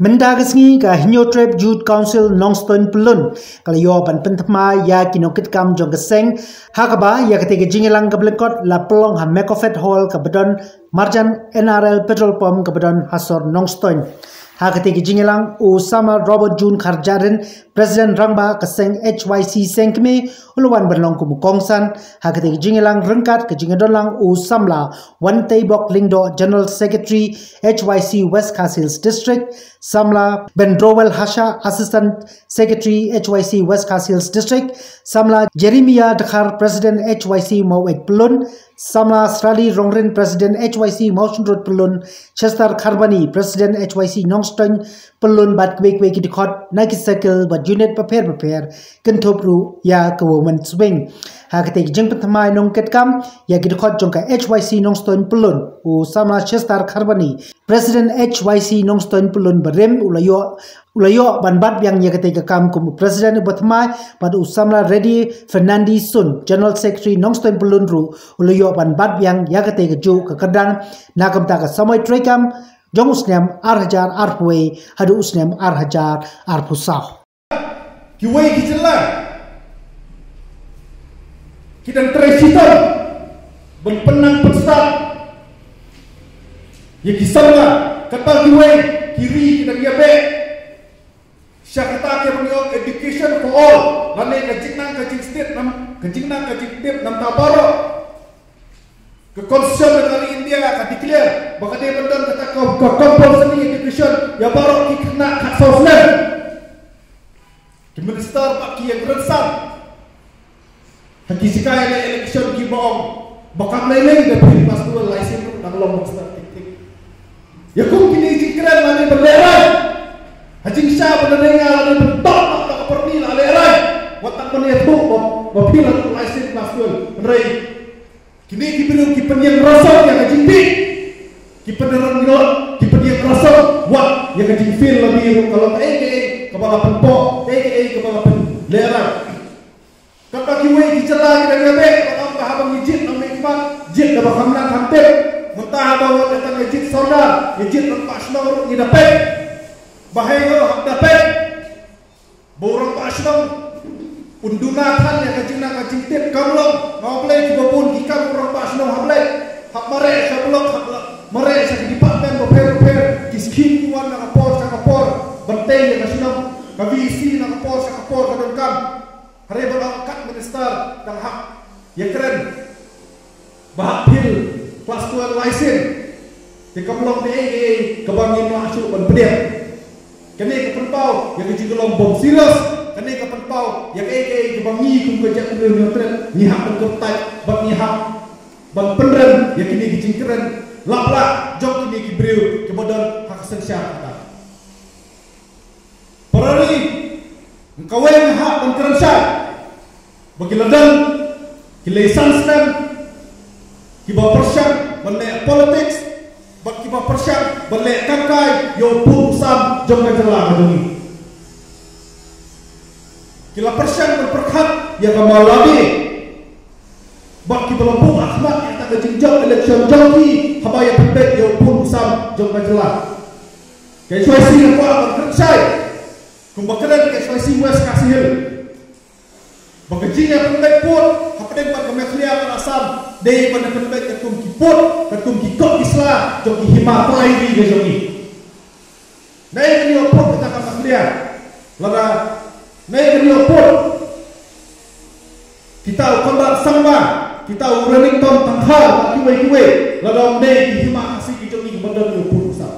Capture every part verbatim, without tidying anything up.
Mendagasni ka Hinyotrep Youth Council Nongston Pelun kala yoban pentma ya kinokit kam jong geseng hakaba ya ketika jingelang keblekot la pelong ha mekofet hall ka bedon marjan N R L petrol pump ka bedon hasor Nongston ha ketika jingelang Osama Robert June Kharjaren Presiden Rangba keseng H Y C sengkme uluan berlong kumu kongsan ha ketika jingelang rengkat ke jingedonlang Usamla Wan Taibok Lingdo General Secretary H Y C West Kasils District Samla Bendrowel Hasha, Assistant Secretary H Y C West Kasils District, Samla Jeremia Dakhar, President H Y C Mawet Pelun, Samla Srali Rongrin, President H Y C Mountain Road Pelun, Chester Karbani, President H Y C Nongston Pelun, Bat Kwek-Kwek Dikot, Nike Circle, Bat Unit Prepare Prepare, Kentopru, Ya Kewoman Swing. Hakitek jeng pentamai nong ketkam, Ya Gidikot Jongka H Y C Nongston Pelun, U Samla Chester Karbani, President H Y C Nongston Pelun, Rem ulayo ulayo banbat yang ia ketika kam kumu Presiden Botma pada Usamla Reddy Fernandez Sun General Secretary Nongston Pelun ru ulayo banbat yang ia ketika ju kekedan nakam taka samoi trekam jong usnem arhajar arpwe hadu usnem arhajar arpusau kiwei kicelah kita teresitor berpenang pesat ya kisahlah kata kiwei kiri kita diabe syakata kemio education for all lane kajingnang kajing state nam kajingnang kajing tip nam tabaro ke concern dari India ka declare bakade bendon kata compulsory education ya baru ikna hak sosial minister pak yang rensan hakisika ele election ki boong bakam leleng de pastoral license nang long master ya kung kini keren lani berlerai hajing sya pendengar lani bentok tak perni lerai watak menetu mobil atau license nasional menerai kini kibinu kipendian rosok yang hajing di kipenderan gilot kipendian rosok wak yang hajing feel lebih kalau aka kepala bentok aka kepala lerai kata kiwe dicelah kita ngabek kata kahabang ijit namik pak jit dapat hamlan hampir mentah bahwa datang ejit saudara ejit pasnor idapet bahaya hak dapet borong pasnor undunatan yang kajing nak kajing tip kamlong ngoblek bobun ikam borong pasnor hablek hak mare sablok hak mare sakit paten boper-boper kiskin wan nak por sak por benteng yang nasional kabisi nak por sak por kadangkam hari berangkat minister dan hak ya keren bahapil pastuan license di kemlong di A A kebangin langsung penpediak kini kepenpau yang kecil gelom bom serius kini kepenpau yang A A kebangi kumkejak nilai-nilai nyihak berketai bang nyihak bang penren yang kini kecil keren lap-lap jok kini kibriu kemudian hak sensyah kata perari engkau yang hak dan keren syah bagi ledang kilesan stem kiba persyang belek politics bak kiba persyang belek kakai yo pusam jom kajelah kadungi kila persyang berperkat ya kamal lagi bak kiba lempung ahmad yang tak kejingjau election joki habaya pendek yo pusam jom kajelah K S Y C aku akan kerjai kumbakeran K S Y C West Kasihil bakajingnya pendek pun hapadeng pak kemekhliya asam dei pada pendek ketum kiput ketum kikok islah joki hima prairi dia joki naik ke diopot kita akan makliya lada naik ke diopot kita ukondak sangba kita urenik ton tanghal kiwe-kiwe lada naik hima kasih joki kebadan diopot usah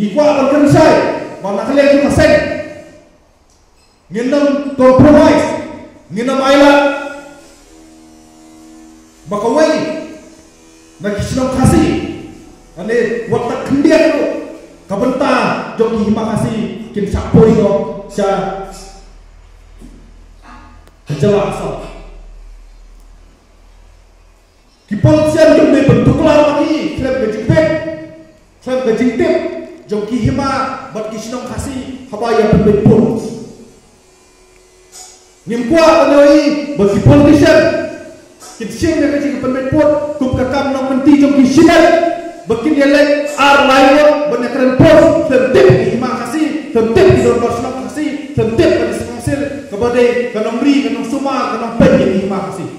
ngikwa bergerisai mana kalian kita seng ngendam compromise ngendam ayat maka wai nak senang kasih ane watak kendian tu kabentah joki hima kasih kin sapoi tu sya jelas asal kepolisian tu ni bentuklah lagi klem gajing pek klem gajing tip joki hima buat senang kasih apa yang penting pun nimbuah menoi bagi politician Kitchen yang kecil kepentingan pun, kum kakam nong menti jom kishinet, bekin yelek ar lainnya terima kasih.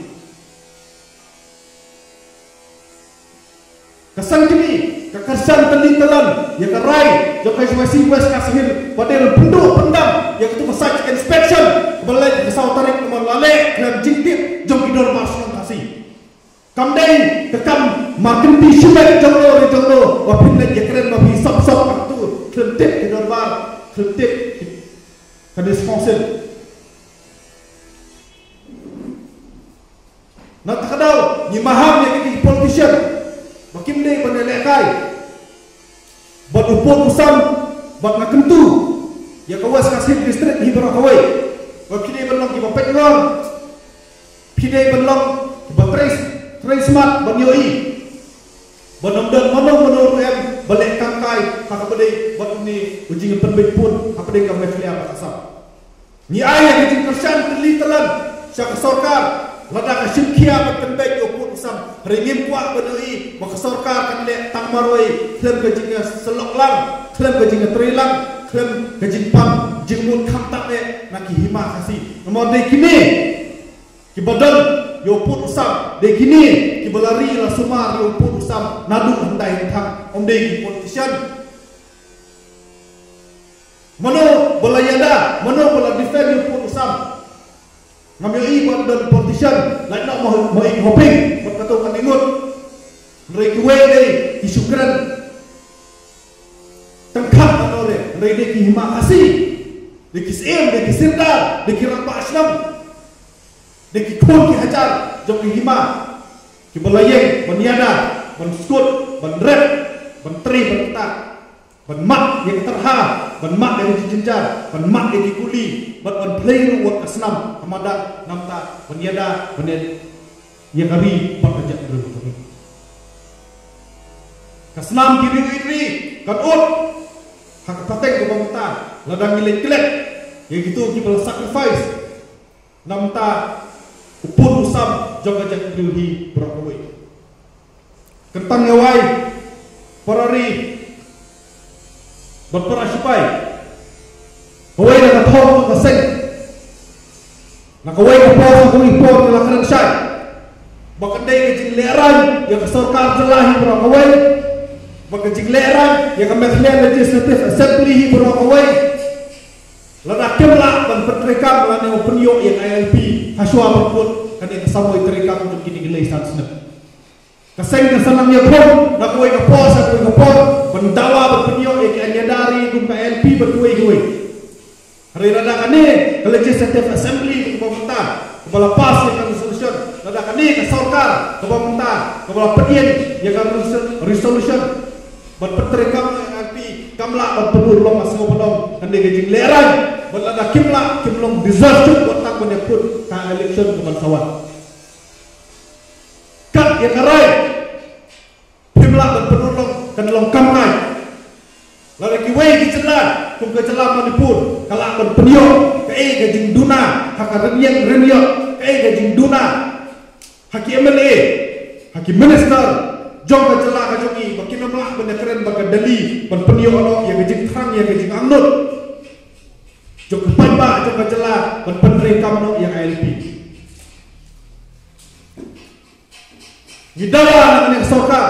Kesan kini, kekersan teling telan, yang kerai, yang kejwasi wes kasihir, padahal benduk pendam, yang ketua site inspection, kembali kesau tarik nomor lalek, dan jintip, jom idor masuk kasih. Kamdai, kekam, makin disukai jonglo, jonglo, wapin lagi keren, wapin sop-sop, waktu, kredit, idor bar, kredit, kredit sponsor. Nah, terkadang, ni maham yang ini politician, makin deh pendelekai, buat upon usam, buat nakentu, ya kawas kasih distrik hibur kawai, buat kini belong iba petlong, kini belong iba pres, presmat banyoi, buat nomdan mono mono em, balik kangkai, kakak bede, buat ini ujung penbet pun, apa deh kami file apa kasam, ni ayah ujung kersan terli telan, syak sorkar. Lada kasyukia berpenbek yopun usam ringim kuat benui makasorka kandek tang maroi klaim gajingnya selok lang klaim gajingnya terilang klaim gajing pam jingmun kamtak ne naki hima kasih nomor dek kini kibadon yopun usam dek kini kibalari la sumar yopun usam nadu hentai hentang om dek politician mano bola yada mano bola defend yopun usam ngambil i buat dan politician lain nak mau mau hoping buat kata orang ingut mereka deh disyukuran tengkap atau deh mereka dihima kasih dikisir dikisirkan dikirapa aslam dikikun dihajar jom dihima kibelayeng beniada benskut benrep benteri bentak benmat yang terha benmak dari jenjar, benmak dari kuli, benmak player buat aslam, amadak, namta, beniada, beniada, ya kami pekerja dulu kami. Kaslam kiri kiri, kadut, hak patek ke bangta, ladang milik kelek, yang gitu kita sacrifice, namta, upun usam, jaga jaga diri berakui. Kentang nyawai, parari. Berperang sipai, kawai nak tahu tu kasih, nak kawai kepala kau impor melakukan syai, bahkan dia kecil leran yang kesorkar celahi berakawai, bahkan kecil leran yang kementerian legislatif assembly berakawai, lada kemla dan perterikan melani opinion yang I L P haswa berput kerana kesamu perterikan untuk kini gelai status net. Kasih kesenangnya pun, nak kawai kepala kau impor mendawa berpiniok yang dari gumpa L P berdua-dua hari radakan ni ke legislative assembly ke pemerintah kepala PAS yang akan resolution radakan ni ke sorkar ke pemerintah kepala pedien yang akan resolution berperterikam yang L P kamla berpenuh lom asal pedong kandi gajing leran berlada kimla kimlong disaster buat tak menyebut ke election ke bangsawan kat yang kerai kimla berpenuh lom kan longkang nai, lalu kiwei dicelah, kum kecelah manipur, kalau kon peniok, kei gajing duna, hak yang reniok, kei gajing duna, haki M L A, haki minister, jom kecelah kajongi, bagi nama benda keren bagi deli, ban peniok lok, yang gajing terang, yang gajing anglut, jom kepanba, jom kecelah, ban penrikam lok, yang I L P. Gidawa yang soka.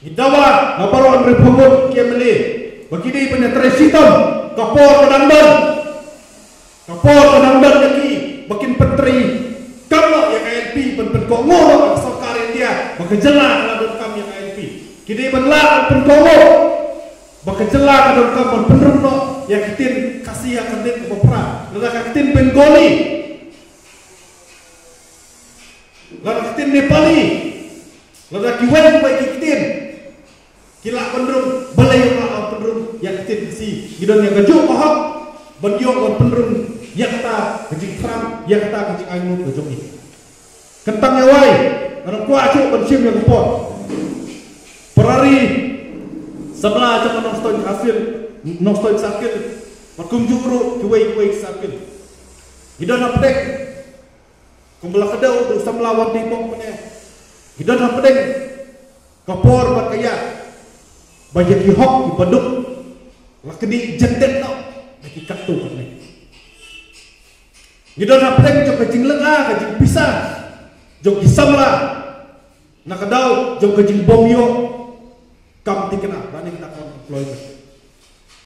Hidawa, ngaparoan berpenggut K M L A begini penetrasi hitam kapor penandan kapor penandan lagi makin penteri kalau yang I L P penpenkongo yang sokarin dia bekejelak ladun kami yang I L P kini benlak penkongo bekejelak ladun kami penrumno yang kitin kasih yang kendin kepeperan lada kitin Bengoli lada kitin Nepali lada kiwen baik kitin Kila penderung, balai orang penderung yang kecil si, gidon yang kejuk kohok, bendiok orang penderung yang tak kecil kram, yang tak kecil angin kejuk ini. Kentang nyawai, orang kuat cuk bensim yang kepot. Perari, sebelah cuma nostalgia kafir, nostalgia sakit, berkunjung ru, kuwei kuwei sakit. Gidon apa dek? Kumbelah kedau untuk semelawan di bawah punya. Gidon apa dek? Kapor berkaya. Banyak ihok di beduk lakini jendet tau lagi kartu kan ni gidon hapeng cok kajing lengah kajing pisang jok samra nakadau jok kejing bom yo kam tikena bani kita kon employment.